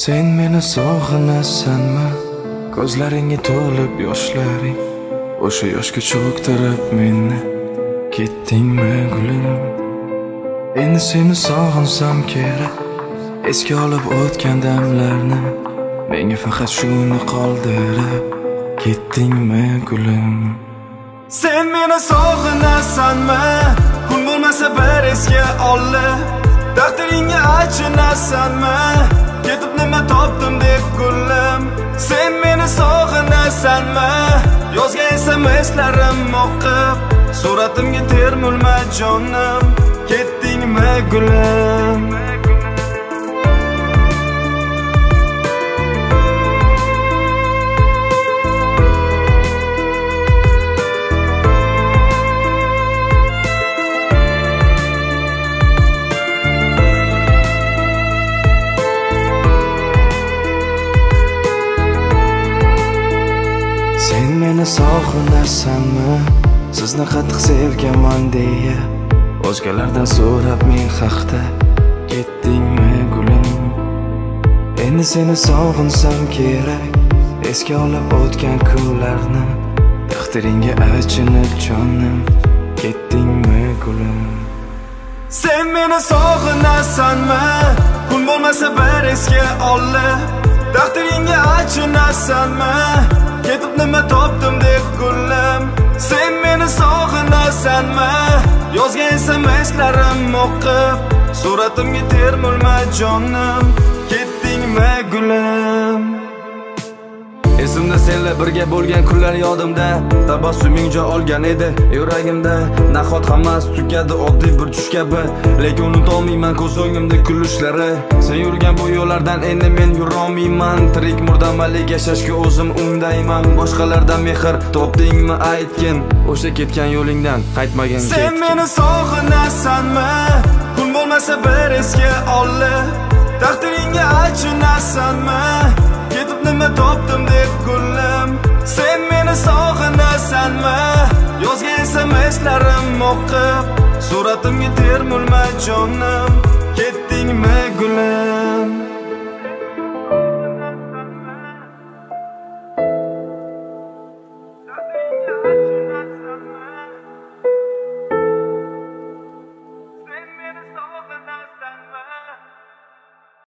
Sen meni sog'inasanmi? Ko'zlaringga to'lib yoshlaring, o'sha yoshga cho'ktirib meni ketdingmi gulim? Endi seni sog'insam kerak, eski olib o'tgan damlarni menga faqat shuni qoldirib ketdingmi gulim? Sen meni sog'inasanmi? Kun bo'lmasa bir esga olib, dardingga achinasanmi? Ketib nima topdim deb gulim? Sen meni sog'inasanmi? Yozga SMS'larim o'qib, suratimga termulma jonim, ketdingmi gulim? Sen meni sog'inasanmi? Sizni qattiq sevganman deya o'zgalardan so'rab men haqda ketdingmi gulim? Endi seni sog'insam kerak, eski olib o'tgan kunlarni, taqdiringga achinib jonim, ketdingmi gulim? Sen meni sog'inasanmi? Kun bo'lmasa bir esga olib, taqdiringga achinasanmi? Ketib nima topdim deb gulim? Sen meni sog'inasanmi? Yozga SMS'larim o'qib, suratimga termulma jonim, ketdingmi gulim? Esimda senla birga bo'lgan kunlar yodimda, tabassuming joy olgan edi yuragimda. Nahot hammasi tugadi oddiy bir tush kabi, lekin unutolmayman ko'z o'ngimda kulishlari. Sen yurgan bu yo'llardan endi men yurolmayman, tirik murdamalik yashashga o'zim undayman. Boshqalardan mehr topdingmi aytgin, o'sha ketgan yo'lingdan qaytmagin. Sen meni sog'inasanmi? Kun bo'lmasa bir esga olib, taqdiringga achinasanmi? Ketib nima topdim deb gulim? Sen meni sog'inasanmi? Yozgan SMS'larim o'qib, suratimga termulma jonim, ketdingmi gulim?